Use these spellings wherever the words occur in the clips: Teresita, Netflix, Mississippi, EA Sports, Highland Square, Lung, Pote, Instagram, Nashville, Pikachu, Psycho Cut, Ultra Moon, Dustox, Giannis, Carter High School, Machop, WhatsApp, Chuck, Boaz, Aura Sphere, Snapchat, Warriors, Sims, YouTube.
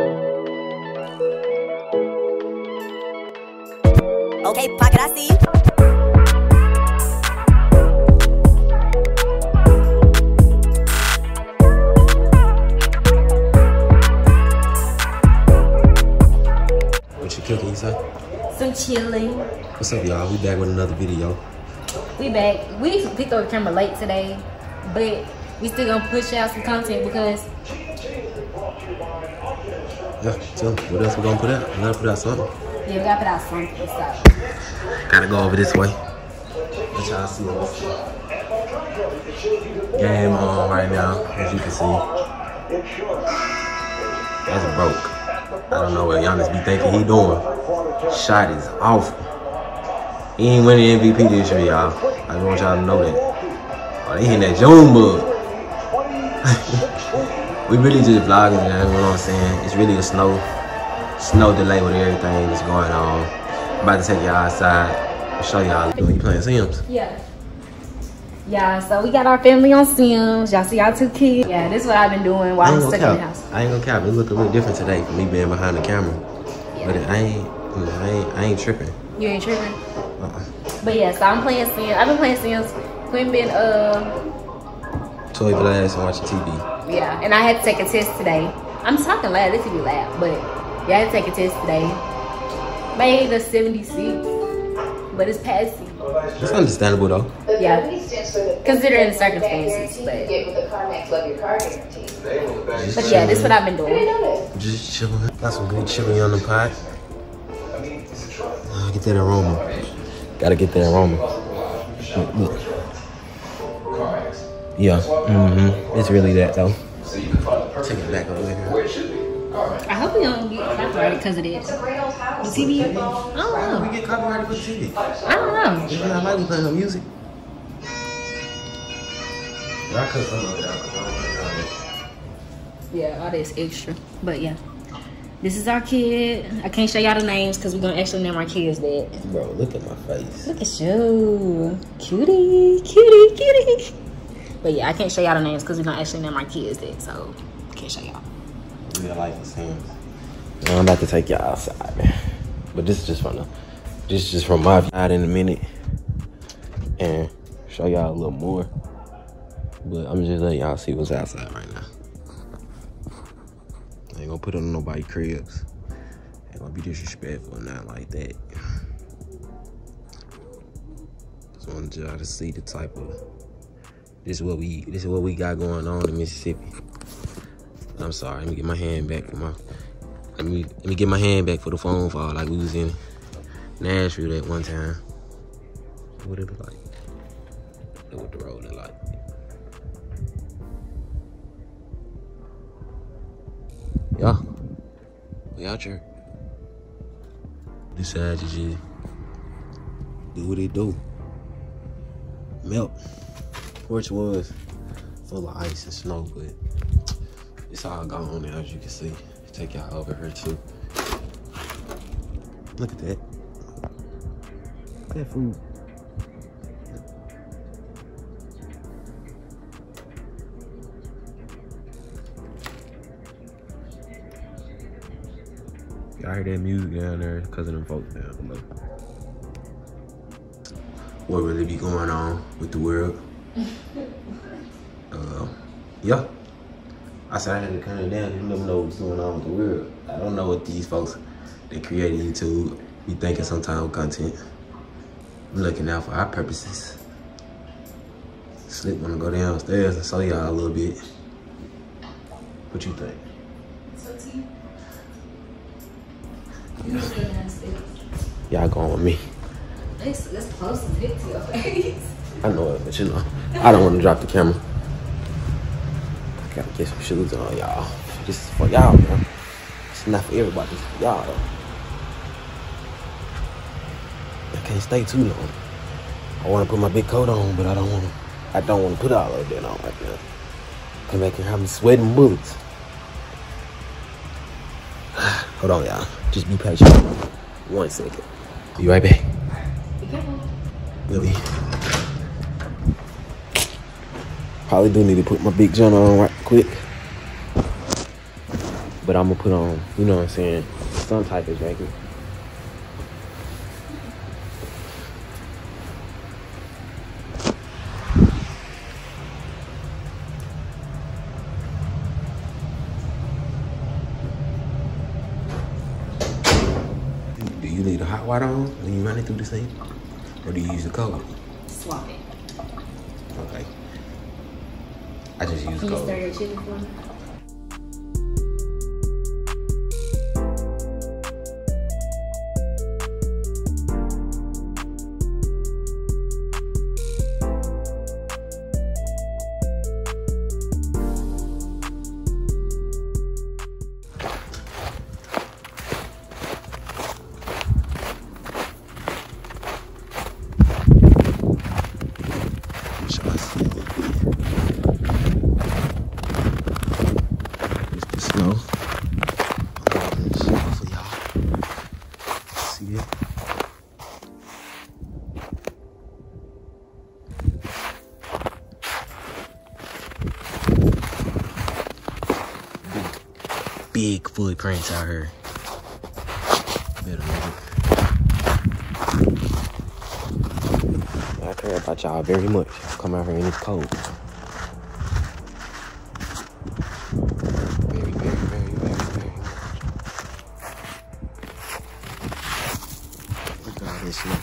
Okay, Pocket, I see you. What you cooking, you say? Some chili. What's up, y'all? We back with another video. We back. We picked up the camera late today, but we still gonna push out some content because... Yeah, so what else we gonna put out? We gotta put out something. Yeah, we gotta put out something, so. Gotta go over this way. Let y'all see what's game on right now, as you can see. That's broke. I don't know what Giannis be thinking he doing. Shot is awful. He ain't winning MVP this year, y'all. I just want y'all to know that. Oh, they hitting that June bug. We really just vlogging, you know what I'm saying? It's really a snow delay with everything that's going on. I'm about to take y'all outside and show y'all. You playing Sims? Yeah. Yeah, so we got our family on Sims. Y'all see our two kids. Yeah, this is what I've been doing while I'm stuck in the house. I ain't gonna cap. It looked a little different today for me being behind the camera. Yeah. But I ain't tripping. You ain't tripping? But yeah, so I'm playing Sims. I've been playing Sims. Quinn been toy blast and watching TV. Yeah, and I had to take a test today. I'm talking loud. This should be loud, but. Yeah, I had to take a test today. Made a 76, but it's passing. It's understandable though. Yeah, considering the circumstances, but. But yeah, this is what I've been doing. Just chilling. Got some good chili on the pot. Oh, get that aroma. Gotta get that aroma. Yeah, it's really that though. Take it back over there. I hope we don't get copyrighted because of this. The TV, I don't know. We get copyrighted with TV. I don't know. It's not like we playing her music. Yeah, all this extra. But yeah, this is our kid. I can't show y'all the names because we're gonna actually name our kids that. Bro, look at my face. Look at you, cutie, cutie, cutie. But yeah, I can't show y'all the names because we're gonna actually name our kids that. So I can't show y'all. I like the Sims. I'm about to take y'all outside, man. But this is just from my side in a minute, and show y'all a little more. But I'm just letting y'all see what's outside right now. I ain't gonna put on nobody's cribs. I ain't gonna be disrespectful or nothing like that. Just wanted y'all to see the type of this is what we got going on in Mississippi. I'm sorry. Let me get my hand back for my. Let me get my hand back for the phone call. Like we was in Nashville that one time. What it be like? Look what the road look like. Yeah, we out here. Decide to just do what it do. Melt. Porch was full of ice and snow, but. It's all gone now, as you can see. Take y'all over here too. Look at that. Look at that food. Y'all hear that music down there? Cause of them folks down below. What really be going on with the world? Yeah. I started to kind of down, you never know what's going on with the world. I don't know what these folks that created YouTube be thinking sometimes with content. I'm looking out for our purposes. Sleep when I go downstairs and show y'all a little bit. What you think? So T. Yeah. Y'all going with me. It's close to your face. I know it, but you know, I don't want to drop the camera. Gotta get some shoes on, y'all. This is for y'all, man. It's not for everybody. It's for y'all, though. I can't stay too long. I want to put my big coat on, but I don't want to put all of that on right now. Come back and have me sweating bullets. Hold on, y'all. Just be patient. 1 second. Be right back. Be careful. Really? Probably do need to put my big jumper on right quick. But I'm gonna put on, you know what I'm saying, some type of jacket. Do you leave the hot water on when you run it through the sink? Or do you use the cold? Swap it. Okay. I just use the cold. Can you stir your chili for me? Big footprints out here. I care about y'all very much. Come out here and it's cold. Very, very, very, very much. Look at all this shit.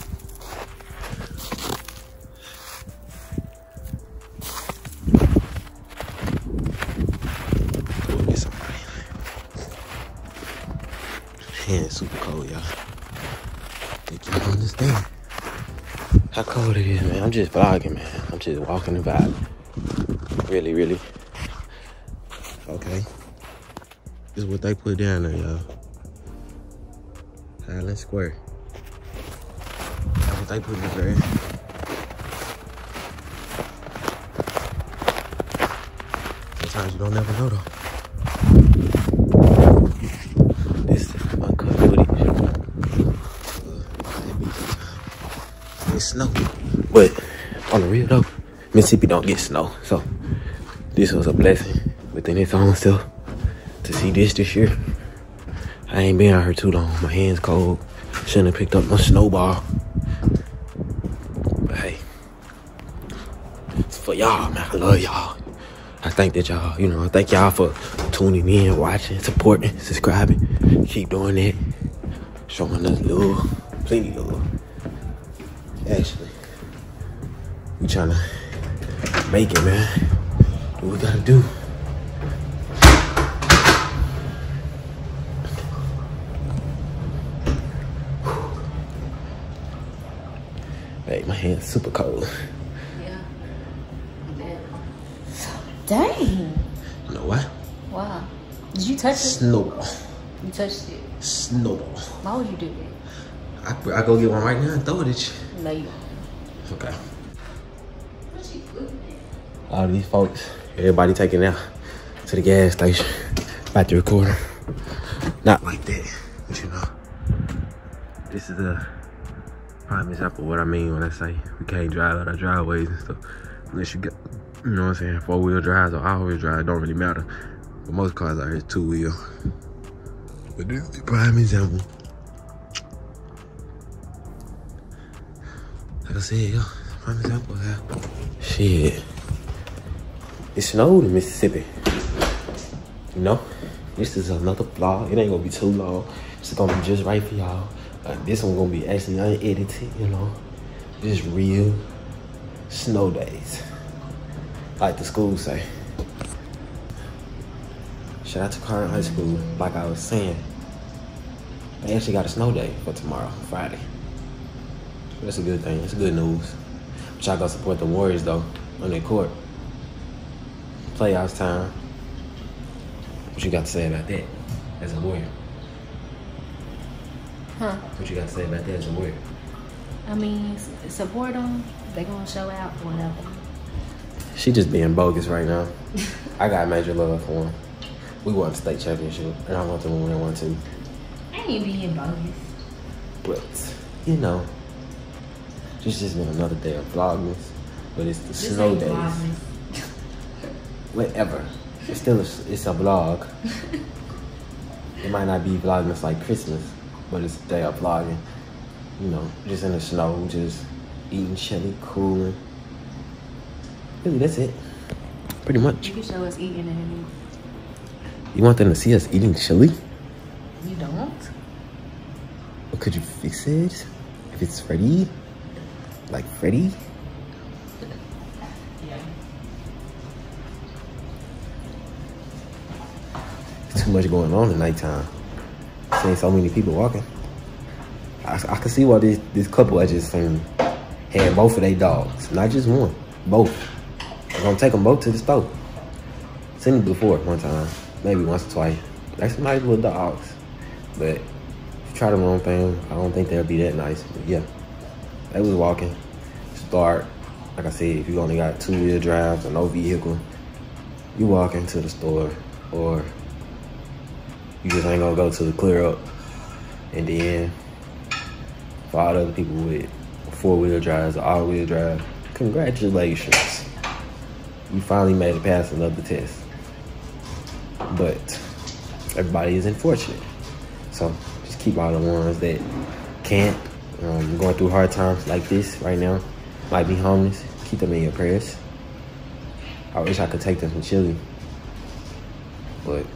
Super cold, y'all. They can't understand how cold it is, man. I'm just vlogging, man. I'm just walking the vibe. Really, really. Okay. This is what they put down there, y'all. Highland Square. That's what they put in there. Sometimes you don't ever know, though. Snow, but on the real though, Mississippi don't get snow, so this was a blessing within its own self to see this year. I ain't been out here too long, my hands cold, shouldn't have picked up no snowball, but hey, it's for y'all, man. I love y'all. I thank that y'all, you know, I thank y'all for tuning in, watching, supporting, subscribing, keep doing that, showing us love, plenty of love. Actually, we trying to make it, man. Do what we gotta do. Hey, my hand's super cold. Yeah. Dang. You know what? Wow. Did you touch it? Snowball. You touched it? Snowball. Why would you do that? I go get one right now and throw it at you. No, you don't. Okay. What you putting in? All these folks, everybody taking out to the gas station. About to record. Not like that, but you know. This is a prime example of what I mean when I say we can't drive out our driveways and stuff. Unless you got, you know what I'm saying, four-wheel drives or all-wheel drives, don't really matter. But most cars out here is two-wheel. But this is the prime example. Like I said, yo, prime example, y'all. Shit. It snowed in Mississippi. You know? This is another vlog. It ain't gonna be too long. It's gonna be just right for y'all. Like, this one gonna be actually unedited, you know? Just real snow days. Like the school say. Shout out to Carter High School. Like I was saying, they actually got a snow day for tomorrow, Friday. That's a good thing. That's good news. But y'all gotta support the Warriors though on their court. Playoffs time. What you got to say about that as a Warrior? Huh? What you got to say about that as a Warrior? I mean, support them. They gonna show out or whatever. She just being bogus right now. I got major love for them. We won the state championship, and I want them to win one too. I ain't being bogus. But you know. It's just been another day of vlogmas, but it's the snow days. Vlogmas. Whatever. It's still a vlog. It might not be Vlogmas like Christmas, but it's a day of vlogging. You know, just in the snow, just eating chili, cooling. Really, that's it. Pretty much. You can show us eating and you want them to see us eating chili? You don't. But could you fix it? If it's Freddy? Like Freddy? Yeah. There's too much going on at nighttime. Seeing so many people walking. I can see why this couple I just seen had both of their dogs. Not just one. Both. I'm gonna take them both to the store. Seen it before one time. Maybe once or twice. That's nice little dogs. But if you try the wrong thing, I don't think they'll be that nice. But yeah. They was walking. Start, like I said, if you only got two-wheel drives or no vehicle, you walk into the store or you just ain't gonna go to the clear up. And then for all the other people with four-wheel drives or all-wheel drive, congratulations. You finally made it past another test. But everybody is unfortunate. So just keep all the ones that can't, going through hard times like this right now, might be homeless, keep them in your prayers. I wish I could take them some chili, but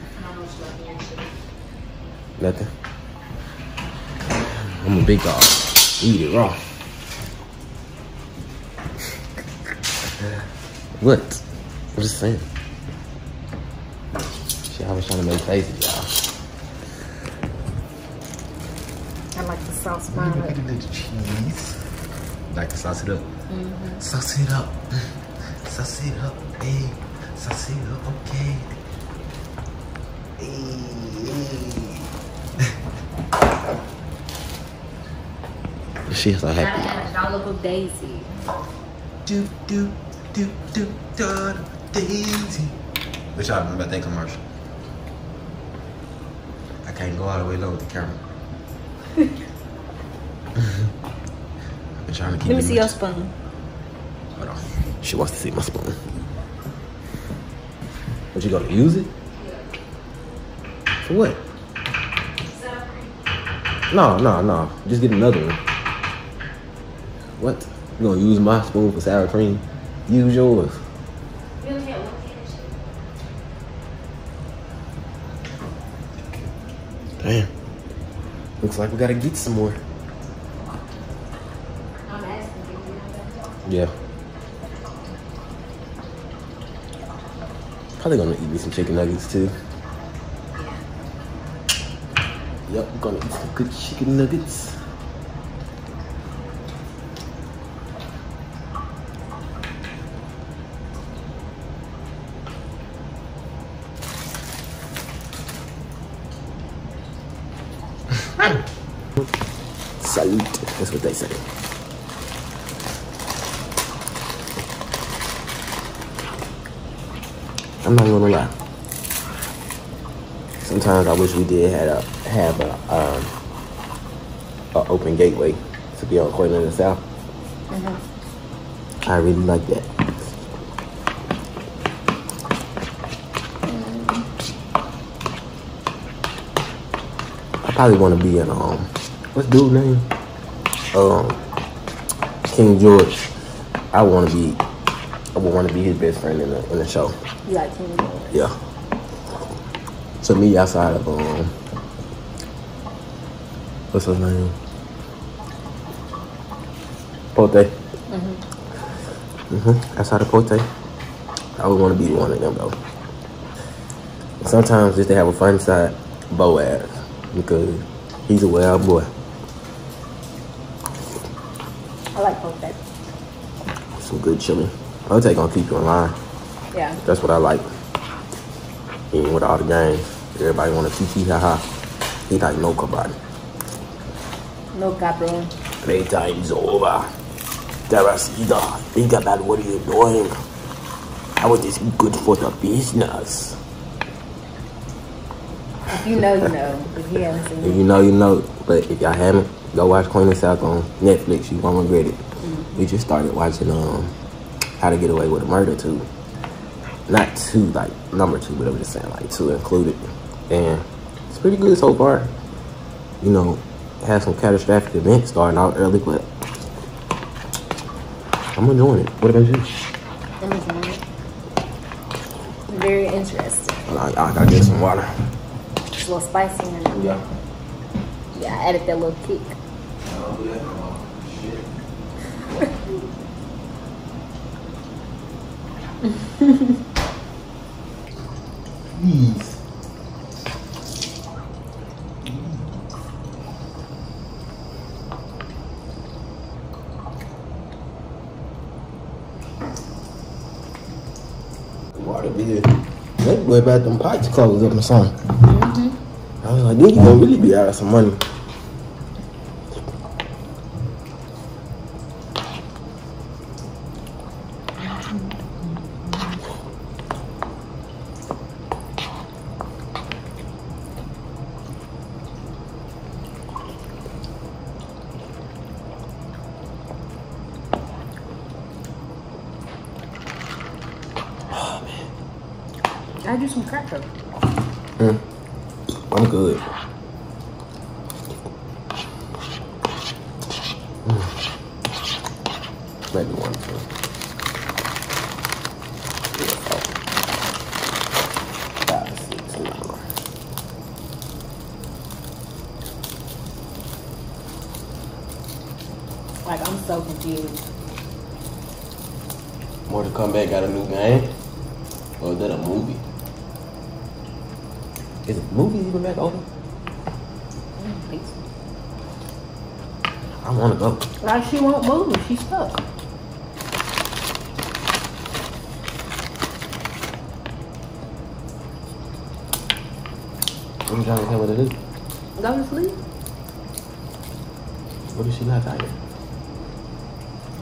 nothing. I'm a big dog, eat it raw. What? I'm just saying. I was trying to make faces, y'all. I like the sauce behind it. Look at the cheese. Like to sauce it up. Mm-hmm. Sauce it up. Sauce it up, babe. Sauce it up, okay. Hey. She's so happy. I got a little daisy. Do, do, do, do, do, daisy. Which y'all remember that commercial? I can't go all the way low with the camera. I've been trying to keep. Let me see your spoon. Hold on. She wants to see my spoon. But you gonna use it? For what? No. Just get another one. What? You gonna use my spoon for sour cream? Use yours. Damn, looks like we gotta get some more. I'm asking you. Yeah. Probably gonna eat me some chicken nuggets too. Yep, we're gonna eat some good chicken nuggets. Salute, that's what they say. I'm not gonna lie. Sometimes I wish we did have a open gateway to be on Queen of the South. Mm-hmm. I really like that. I probably want to be in what's dude's name? King George. I would want to be his best friend in the show. You like King George? Yeah. To me, outside of what's his name? Pote. Mhm. Outside of Pote, I would want to be one of them though. Sometimes just to have a fun side, Boaz, because he's a wild boy. I like Pote. Some good chili. Pote gonna keep you in line. Yeah. That's what I like. Even with all the games, everybody wanna kiki haha. He like no cabrón. No cabrón. Playtime's over. Teresita, think about what you're doing. How is this good for the business? If you know, you know. If you haven't seen it. If you know, you know. But if y'all haven't, go watch Queen of the South on Netflix. You won't regret it. Mm-hmm. We just started watching How to Get Away with Murder 2. Not 2, like number 2, but I'm just saying like 2 included. And It's pretty good so far. You know, had some catastrophic events starting out early, but I'm enjoying it. What about you? I'm enjoying it. Very interesting. I gotta get some water. It's a little spicy in it. Yeah. Yeah, I added that little kick. Oh, yeah. Shit. Please. That boy about them pipes closed up or something. Mm-hmm. I was like, nigga, gonna really be out of some money. I do some crack up. I'm good. Maybe one, two. Yeah, five, six, 9. Like, I'm so confused. More to come back, got a new game? Or is that a movie? Is movies even back open? I want to go. Like she won't move. She's stuck. I'm trying to tell what it is. Go to sleep. What is she like out here?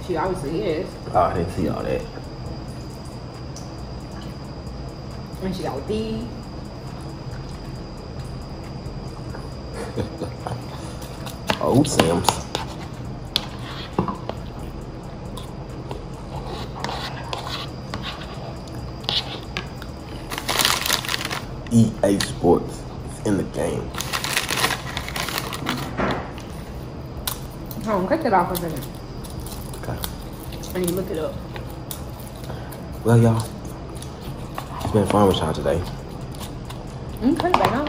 She obviously is. Oh, I didn't see all that. And she got these. Oh, Sam's. EA Sports is in the game. Hold on, cut that off a minute. Okay. And you look it up. Well, y'all, it's been fun with y'all today. You can cut it back on.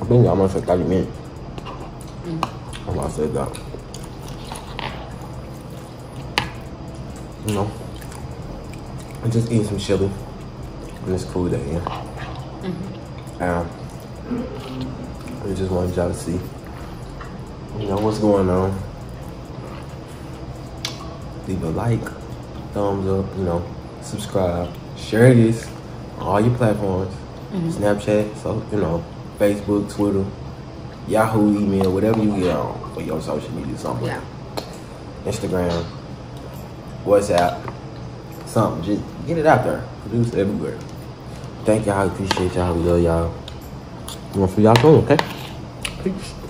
I've been almost for 30 minutes. I want to say that. You know, I just eat some chili on this cool day, yeah? I just wanted y'all to see, you know, what's going on. Leave a like, thumbs up, you know, subscribe, share this on all your platforms, Snapchat, so, you know, Facebook, Twitter, Yahoo, email, whatever you get on for your social media somewhere. Yeah. Instagram, WhatsApp, something. Just get it out there. Produce everywhere. Thank y'all. Appreciate y'all. We love y'all. We're for y'all soon, okay? Peace.